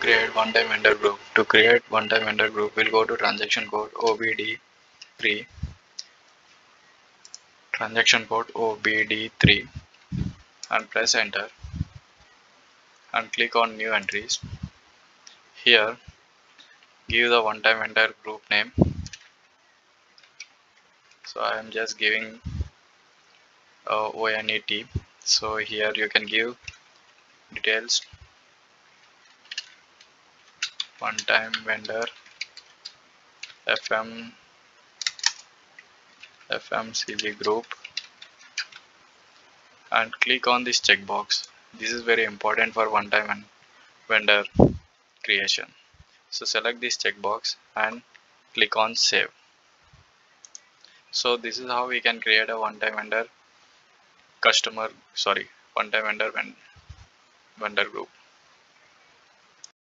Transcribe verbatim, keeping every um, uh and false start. to create one-time vendor group. To create one-time vendor group, we'll go to transaction code O B D three. Transaction code O B D three and press enter and click on new entries. Here, give the one-time vendor group name. So I am just giving uh, O N E T. So here you can give details. One-time vendor F M F M C G group and click on this checkbox. This is very important for one-time vendor creation. So select this checkbox and click on save. So this is how we can create a one-time vendor customer, sorry, one-time vendor vendor group.